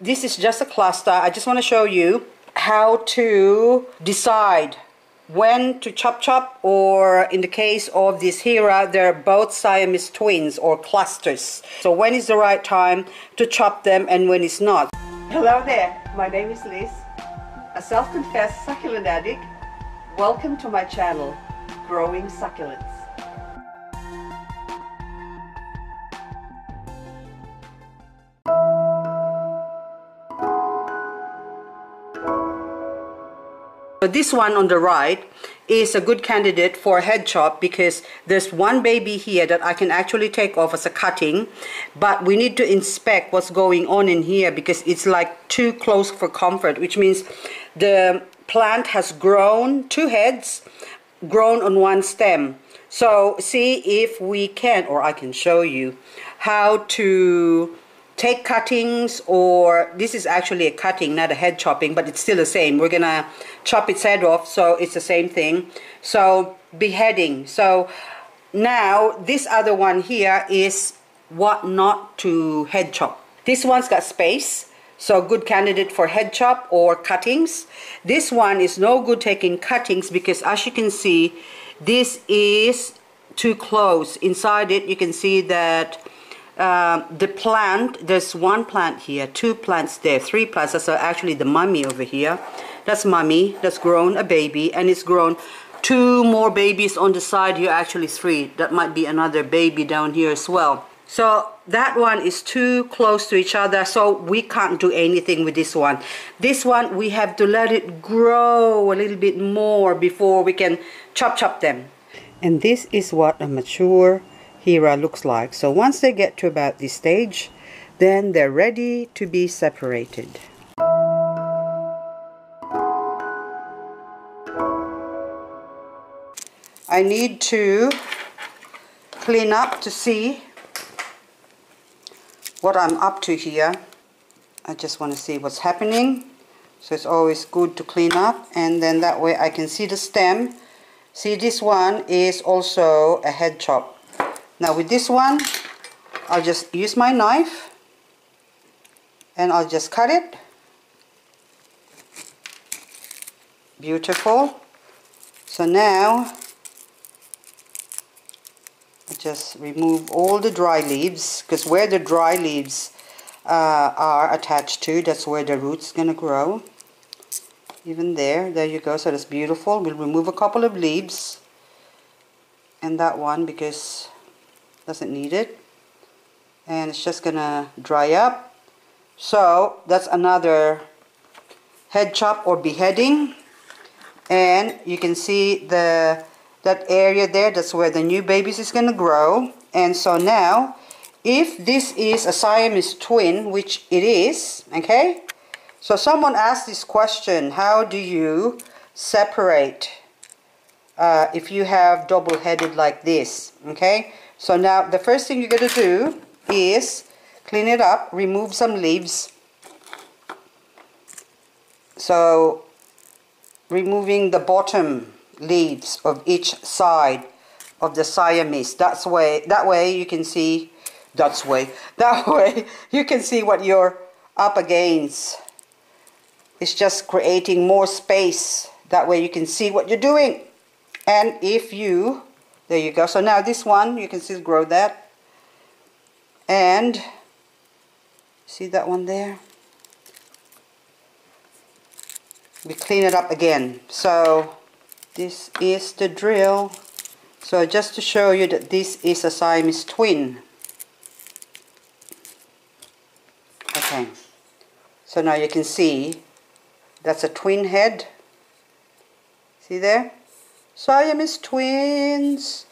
This is just a cluster. I just want to show you how to decide when to chop, or in the case of this Hera, they're both Siamese twins or clusters. So when is the right time to chop them and when it's not. Hello there, my name is Liz, a self-confessed succulent addict. Welcome to my channel, Growing Succulents. So this one on the right is a good candidate for a head chop because there's one baby here that I can actually take off as a cutting, but we need to inspect what's going on in here because it's like too close for comfort, which means the plant has grown two heads, grown on one stem. So see if we can, or I can show you how to take cuttings, or this is actually a cutting, not a head chopping, but it's still the same. We're gonna chop its head off, so it's the same thing. So beheading. So now this other one here is what not to head chop. This one's got space, so good candidate for head chop or cuttings. This one is no good taking cuttings because, as you can see, this is too close. Inside it you can see that the plant, there's one plant here, two plants there, three plants. That's actually the mummy over here. That's mummy, that's grown a baby, and it's grown two more babies on the side here, actually three. That might be another baby down here as well. So that one is too close to each other, so we can't do anything with this one. This one, we have to let it grow a little bit more before we can chop them. And this is what a mature Hera looks like. So once they get to about this stage, then they're ready to be separated. I need to clean up to see what I'm up to here. I just want to see what's happening. So it's always good to clean up, and then that way I can see the stem. See, this one is also a head chop. Now with this one, I'll just use my knife and I'll just cut it. Beautiful. So now I just remove all the dry leaves, because where the dry leaves are attached to, that's where the roots gonna grow. Even there you go. So that's beautiful. We'll remove a couple of leaves, and that one, because doesn't need it, and it's just gonna dry up. So that's another head chop or beheading, and you can see that area there, that's where the new babies is gonna grow. And so now, if this is a Siamese twin, which it is, okay, so someone asked this question, how do you separate if you have double-headed like this? Okay, so now the first thing you're going to do is clean it up, remove some leaves. So removing the bottom leaves of each side of the Siamese. That way you can see what you're up against. It's just creating more space. That way you can see what you're doing. And if you, there you go. So now this one, you can still grow that. And see that one there? We clean it up again. So this is the drill. So just to show you that this is a Siamese twin. Okay. So now you can see that's a twin head. See there? Siamese twins,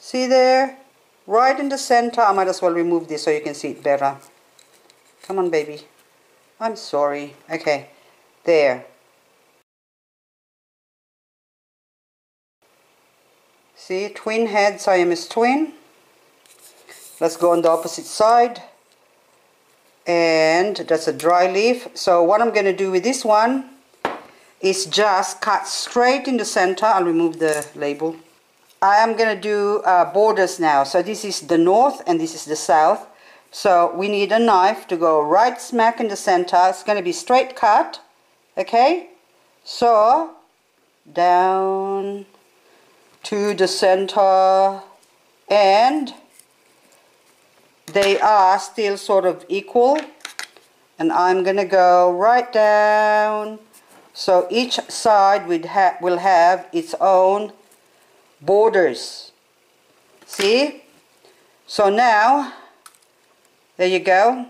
see there, right in the center. I might as well remove this so you can see it better. Come on, baby. I'm sorry. Okay, there. See, twin head, Siamese twin. Let's go on the opposite side. And that's a dry leaf. So what I'm going to do with this one, it's just cut straight in the center. I'll remove the label. I am going to do borders now. So this is the north and this is the south. So we need a knife to go right smack in the center. It's going to be straight cut, okay? So down to the center, and they are still sort of equal, and I'm going to go right down. So each side will have its own borders. See? So now, there you go.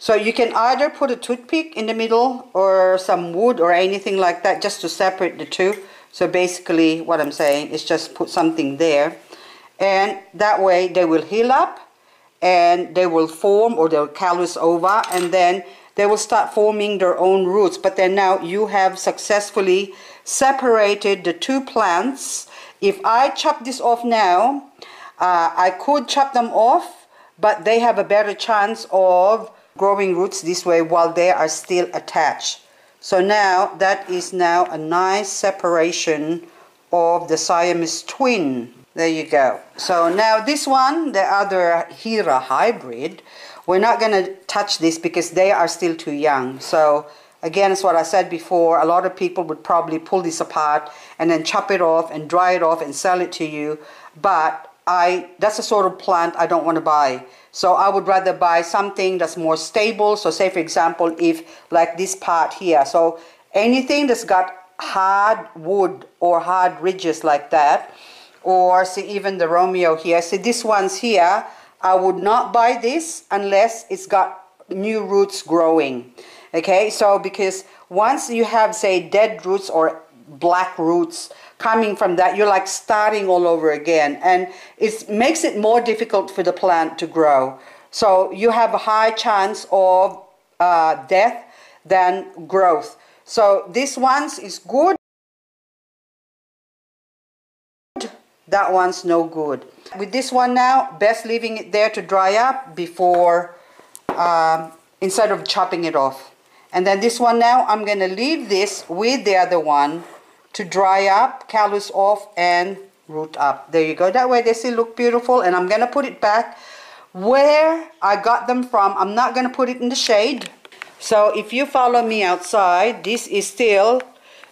So you can either put a toothpick in the middle or some wood or anything like that just to separate the two. So basically what I'm saying is just put something there, and that way they will heal up and they will form, or they'll callus over, and then they will start forming their own roots. But then now you have successfully separated the two plants. If I chop this off now, I could chop them off, but they have a better chance of growing roots this way while they are still attached. So now that is now a nice separation of the Siamese twin. There you go. So now this one, the other Hera hybrid, we're not going to touch this because they are still too young. So again, it's what I said before, a lot of people would probably pull this apart and then chop it off and dry it off and sell it to you. But that's the sort of plant I don't want to buy. So I would rather buy something that's more stable. So say for example, if like this part here, so anything that's got hard wood or hard ridges like that, or see even the Romeo here, see this one's here, I would not buy this unless it's got new roots growing. Okay, so because once you have say dead roots or black roots coming from that, you're like starting all over again, and it makes it more difficult for the plant to grow. So you have a high chance of death than growth. So this one's is good. That one's no good. With this one now, best leaving it there to dry up before, instead of chopping it off. And then this one now, I'm going to leave this with the other one to dry up, callus off, and root up. There you go. That way they still look beautiful. And I'm going to put it back where I got them from. I'm not going to put it in the shade. So if you follow me outside, this is still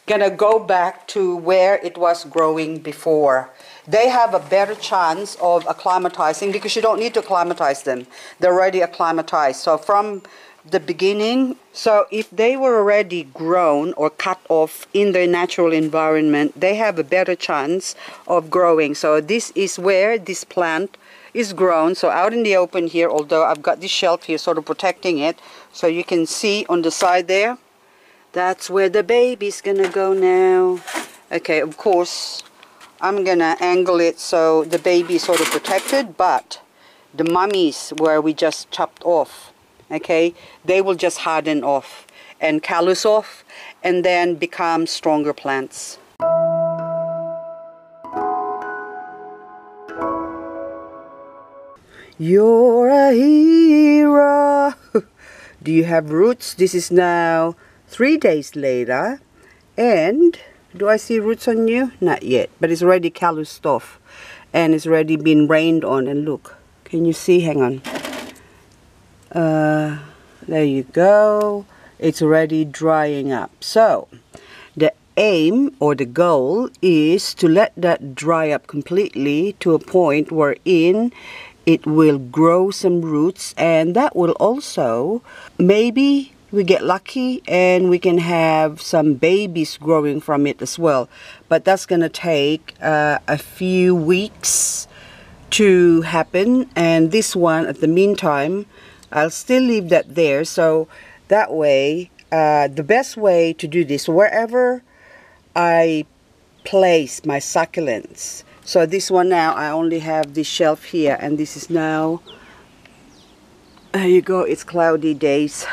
going to go back to where it was growing before. They have a better chance of acclimatizing because you don't need to acclimatize them. They're already acclimatized. So from the beginning, so if they were already grown or cut off in their natural environment, they have a better chance of growing. So this is where this plant is grown. So out in the open here, although I've got this shelf here sort of protecting it, so you can see on the side there, that's where the baby's gonna go now. Okay, of course, I'm gonna angle it so the baby is sort of protected, but the mummies where we just chopped off, okay, they will just harden off and callus off and then become stronger plants. You're a hero. Do you have roots? This is now 3 days later, and do I see roots on you? Not yet, but it's already calloused off and it's already been rained on. And look, can you see? Hang on. There you go. It's already drying up. So the aim or the goal is to let that dry up completely to a point wherein it will grow some roots, and that will also, maybe we get lucky and we can have some babies growing from it as well. But that's going to take a few weeks to happen. And this one, at the meantime, I'll still leave that there. So that way, the best way to do this, wherever I place my succulents. So this one now, I only have this shelf here, and this is now, there you go, it's cloudy days.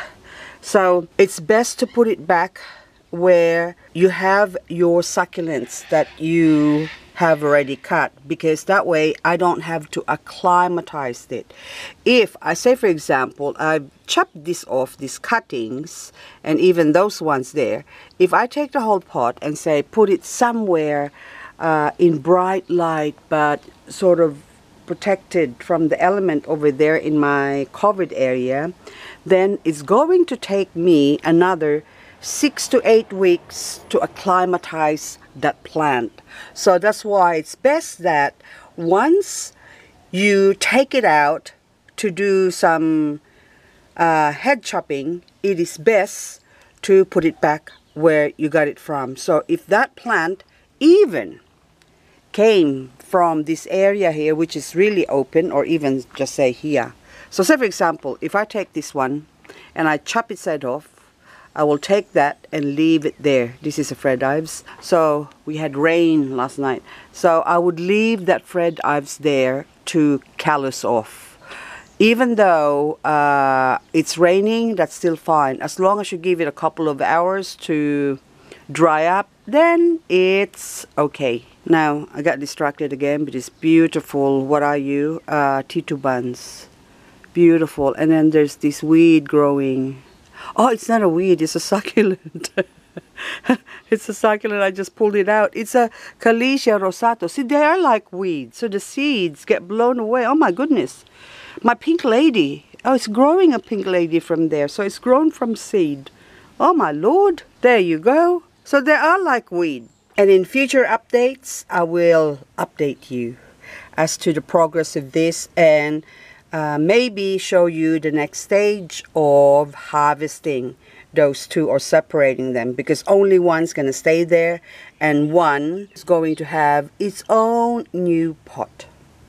So it's best to put it back where you have your succulents that you have already cut, because that way I don't have to acclimatize it. If I say for example I've chopped this off, these cuttings, and even those ones there, if I take the whole pot and say put it somewhere in bright light but sort of protected from the element over there in my covered area, then it's going to take me another 6 to 8 weeks to acclimatize that plant. So that's why it's best that once you take it out to do some head chopping, it is best to put it back where you got it from. So if that plant even came from this area here, which is really open, or even just say here. So say for example, if I take this one and I chop its head off, I will take that and leave it there. This is a fred ives. So we had rain last night. So I would leave that fred ives there to callus off. Even though it's raining, that's still fine. As long as you give it a couple of hours to dry up, then it's okay. Now, I got distracted again, but it's beautiful. What are you? Titubans. Beautiful. And then there's this weed growing. Oh, it's not a weed, it's a succulent. It's a succulent, I just pulled it out. It's a calicia rosato. See, they are like weeds, so the seeds get blown away. Oh my goodness. My pink lady. Oh, it's growing a pink lady from there. So it's grown from seed. Oh my lord. There you go. So they are like weed. And in future updates, I will update you as to the progress of this and maybe show you the next stage of harvesting those two or separating them, because only one's going to stay there and one is going to have its own new pot.